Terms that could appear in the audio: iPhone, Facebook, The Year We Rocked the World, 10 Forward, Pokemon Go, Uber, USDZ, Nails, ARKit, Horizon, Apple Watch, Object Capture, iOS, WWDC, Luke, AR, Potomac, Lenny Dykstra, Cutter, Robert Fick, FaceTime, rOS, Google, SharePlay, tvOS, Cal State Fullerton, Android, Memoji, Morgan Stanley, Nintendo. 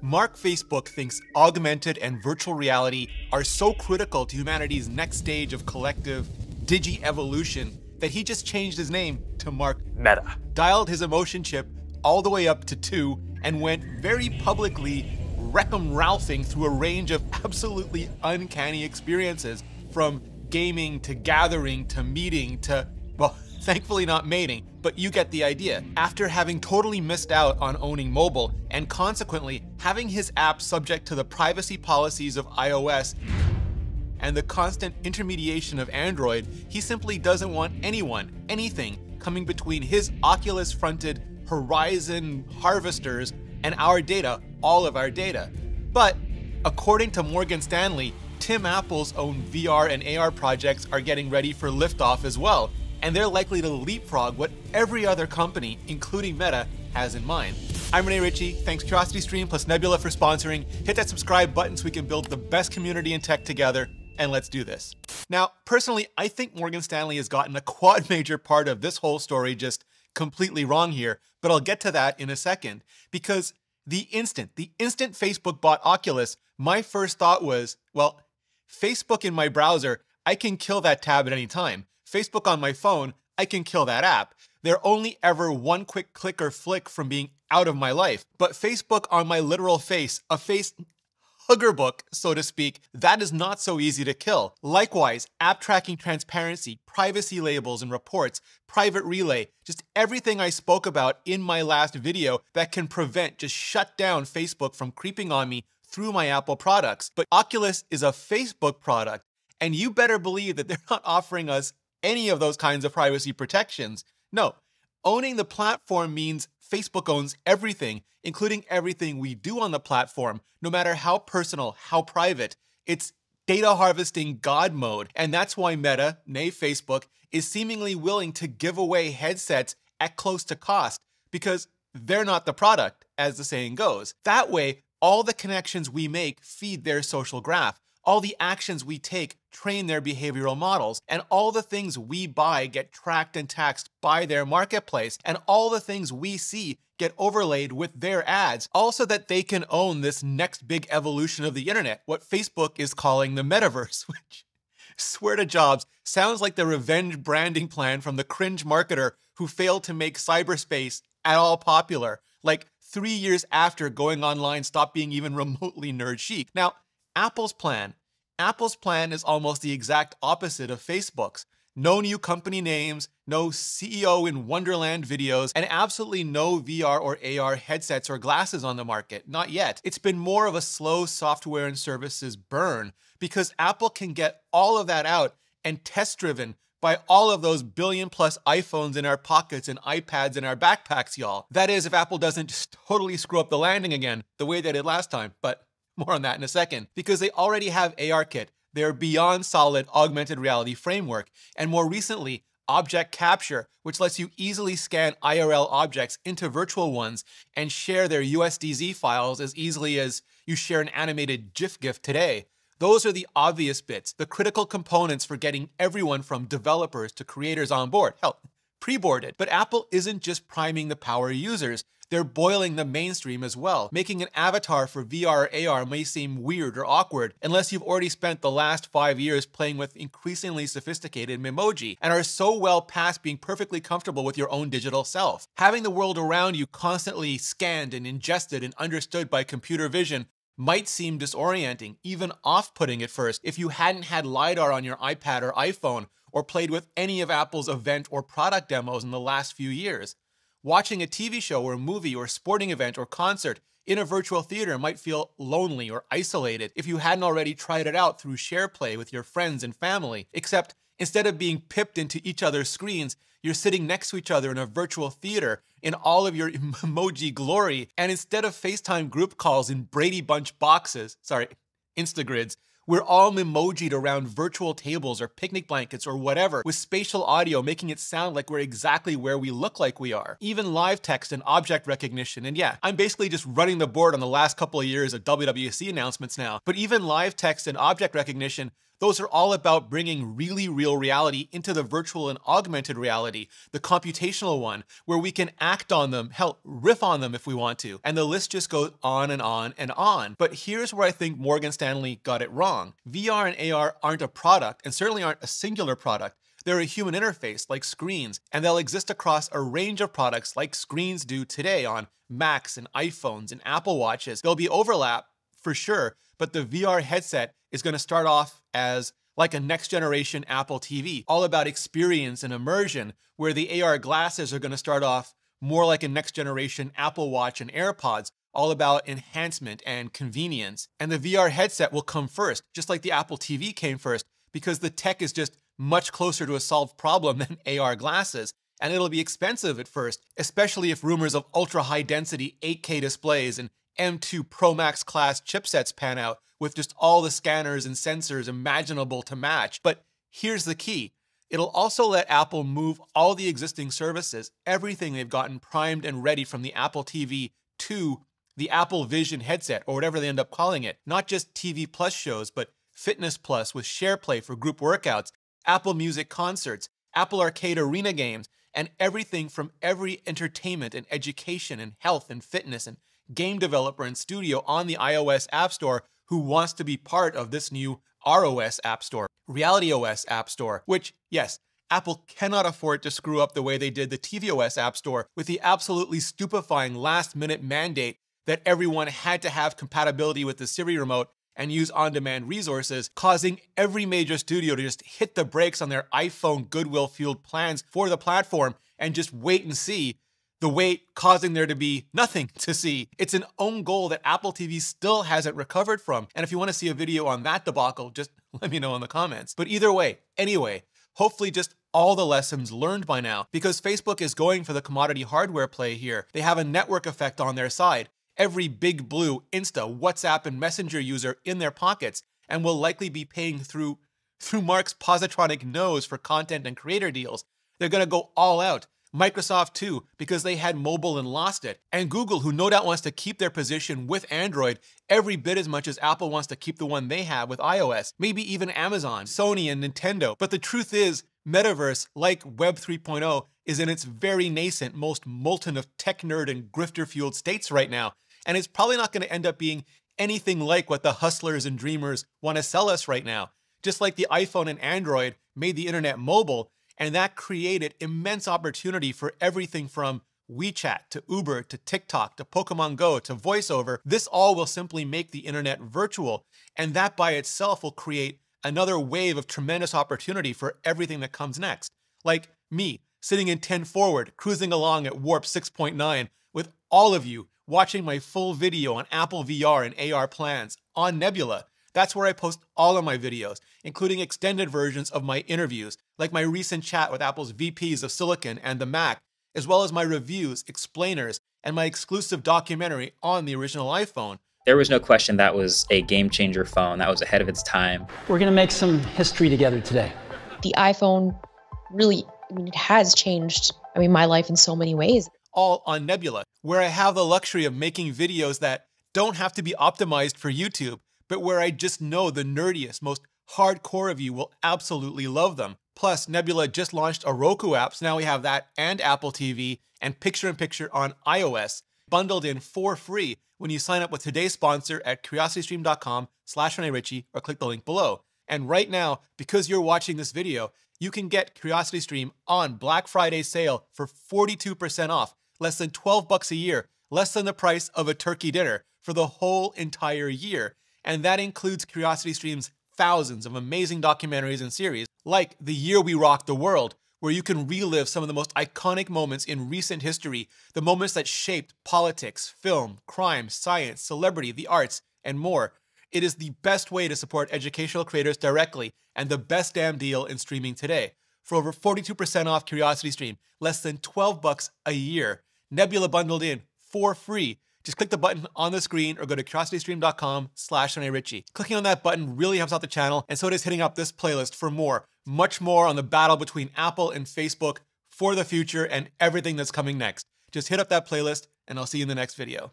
Mark Facebook thinks augmented and virtual reality are so critical to humanity's next stage of collective digi-evolution that he just changed his name to Mark Meta, dialed his emotion chip all the way up to 2, and went very publicly wreck-em-ralphing through a range of absolutely uncanny experiences, from gaming to gathering to meeting to, well, thankfully not mating, but you get the idea. After having totally missed out on owning mobile, and consequently having his app subject to the privacy policies of iOS and the constant intermediation of Android, he simply doesn't want anyone, anything, coming between his Oculus-fronted Horizon harvesters and our data, all of our data. But according to Morgan Stanley, Tim Apple's own VR and AR projects are getting ready for liftoff as well, and they're likely to leapfrog what every other company, including Meta, has in mind. I'm Rene Ritchie. Thanks CuriosityStream plus Nebula for sponsoring. Hit that subscribe button so we can build the best community in tech together, and let's do this. Now, personally, I think Morgan Stanley has gotten a quad major part of this whole story just completely wrong here, but I'll get to that in a second, because the instant Facebook bought Oculus, my first thought was, well, Facebook in my browser, I can kill that tab at any time. Facebook on my phone, I can kill that app. They're only ever one quick click or flick from being out of my life. But Facebook on my literal face, a face hugger book, so to speak, that is not so easy to kill. Likewise, app tracking transparency, privacy labels and reports, private relay, just everything I spoke about in my last video that can prevent, just shut down Facebook from creeping on me through my Apple products. But Oculus is a Facebook product, and you better believe that they're not offering us any of those kinds of privacy protections. No, owning the platform means Facebook owns everything, including everything we do on the platform, no matter how personal, how private. It's data harvesting God mode. And that's why Meta, nay Facebook, is seemingly willing to give away headsets at close to cost, because they're not the product, as the saying goes. That way, all the connections we make feed their social graph. All the actions we take train their behavioral models, and all the things we buy get tracked and taxed by their marketplace, and all the things we see get overlaid with their ads, all so that they can own this next big evolution of the internet, what Facebook is calling the metaverse, which, swear to Jobs, sounds like the revenge branding plan from the cringe marketer who failed to make cyberspace at all popular, like 3 years after going online stopped being even remotely nerd chic. Now, Apple's plan is almost the exact opposite of Facebook's. No new company names, no CEO in Wonderland videos, and absolutely no VR or AR headsets or glasses on the market, not yet. It's been more of a slow software and services burn, because Apple can get all of that out and test-driven by all of those billion-plus iPhones in our pockets and iPads in our backpacks, y'all. That is, if Apple doesn't just totally screw up the landing again, the way they did last time, but more on that in a second, because they already have ARKit, their beyond solid augmented reality framework, and more recently, Object Capture, which lets you easily scan IRL objects into virtual ones and share their USDZ files as easily as you share an animated GIF today. Those are the obvious bits, the critical components for getting everyone from developers to creators on board, hell, pre-boarded. But Apple isn't just priming the power users. They're boiling the mainstream as well. Making an avatar for VR or AR may seem weird or awkward unless you've already spent the last 5 years playing with increasingly sophisticated Memoji and are so well past being perfectly comfortable with your own digital self. Having the world around you constantly scanned and ingested and understood by computer vision might seem disorienting, even off-putting at first, if you hadn't had LIDAR on your iPad or iPhone or played with any of Apple's event or product demos in the last few years. Watching a TV show or movie or sporting event or concert in a virtual theater might feel lonely or isolated if you hadn't already tried it out through SharePlay with your friends and family. Except instead of being pipped into each other's screens, you're sitting next to each other in a virtual theater in all of your emoji glory. And instead of FaceTime group calls in Brady Bunch boxes, sorry, Instagrids, we're all memojied around virtual tables or picnic blankets or whatever, with spatial audio making it sound like we're exactly where we look like we are. Even live text and object recognition, and yeah, I'm basically just running the board on the last couple of years of WWDC announcements now, but even live text and object recognition, Those are all about bringing really real reality into the virtual and augmented reality, the computational one, where we can act on them, help riff on them if we want to. And the list just goes on and on and on. But here's where I think Morgan Stanley got it wrong. VR and AR aren't a product, and certainly aren't a singular product. They're a human interface like screens, and they'll exist across a range of products like screens do today on Macs and iPhones and Apple Watches. There'll be overlap for sure, but the VR headset is going to start off as like a next generation Apple TV, all about experience and immersion, where the AR glasses are going to start off more like a next generation Apple Watch and AirPods, all about enhancement and convenience. And the VR headset will come first, just like the Apple TV came first, because the tech is just much closer to a solved problem than AR glasses. And it'll be expensive at first, especially if rumors of ultra high density 8K displays and M2 Pro Max class chipsets pan out with just all the scanners and sensors imaginable to match. But here's the key. It'll also let Apple move all the existing services, everything they've gotten primed and ready from the Apple TV to the Apple Vision headset, or whatever they end up calling it. Not just TV Plus shows, but Fitness Plus with SharePlay for group workouts, Apple Music concerts, Apple Arcade arena games, and everything from every entertainment and education and health and fitness and game developer and studio on the iOS App Store who wants to be part of this new ROS App Store, Reality OS App Store, which, yes, Apple cannot afford to screw up the way they did the tvOS App Store with the absolutely stupefying last-minute mandate that everyone had to have compatibility with the Siri remote and use on-demand resources, causing every major studio to just hit the brakes on their iPhone goodwill-fueled plans for the platform and just wait and see, the wait causing there to be nothing to see. It's an own goal that Apple TV still hasn't recovered from. And if you want to see a video on that debacle, just let me know in the comments. But either way, anyway, hopefully just all the lessons learned by now, because Facebook is going for the commodity hardware play here. They have a network effect on their side. Every Big Blue, Insta, WhatsApp, and Messenger user in their pockets, and will likely be paying through Mark's positronic nose for content and creator deals. They're gonna go all out. Microsoft too, because they had mobile and lost it. And Google, who no doubt wants to keep their position with Android every bit as much as Apple wants to keep the one they have with iOS. Maybe even Amazon, Sony, and Nintendo. But the truth is, Metaverse, like Web 3.0, is in its very nascent, most molten of tech nerd and grifter-fueled states right now. And it's probably not going to end up being anything like what the hustlers and dreamers want to sell us right now. Just like the iPhone and Android made the internet mobile, and that created immense opportunity for everything from WeChat to Uber to TikTok to Pokemon Go to VoiceOver. This all will simply make the internet virtual, and that by itself will create another wave of tremendous opportunity for everything that comes next. Like me, sitting in 10 Forward, cruising along at warp 6.9 with all of you, watching my full video on Apple VR and AR plans on Nebula. That's where I post all of my videos, including extended versions of my interviews, like my recent chat with Apple's VPs of Silicon and the Mac, as well as my reviews, explainers, and my exclusive documentary on the original iPhone. There was no question that was a game changer phone. That was ahead of its time. We're gonna make some history together today. The iPhone really, it has changed, my life in so many ways. All on Nebula, where I have the luxury of making videos that don't have to be optimized for YouTube, but where I just know the nerdiest, most hardcore of you will absolutely love them. Plus, Nebula just launched a Roku app, so now we have that and Apple TV and picture-in-picture on iOS, bundled in for free when you sign up with today's sponsor at curiositystream.com/ReneRitchie or click the link below. And right now, because you're watching this video, you can get CuriosityStream on Black Friday sale for 42% off, less than 12 bucks a year, less than the price of a turkey dinner for the whole entire year. And that includes CuriosityStream's thousands of amazing documentaries and series, like The Year We Rocked the World, where you can relive some of the most iconic moments in recent history, the moments that shaped politics, film, crime, science, celebrity, the arts, and more. It is the best way to support educational creators directly and the best damn deal in streaming today. For over 42% off CuriosityStream, less than 12 bucks a year. Nebula bundled in for free. Just click the button on the screen or go to curiositystream.com/ReneRitchie. Clicking on that button really helps out the channel, and so does hitting up this playlist for more, much more on the battle between Apple and Facebook for the future and everything that's coming next. Just hit up that playlist, and I'll see you in the next video.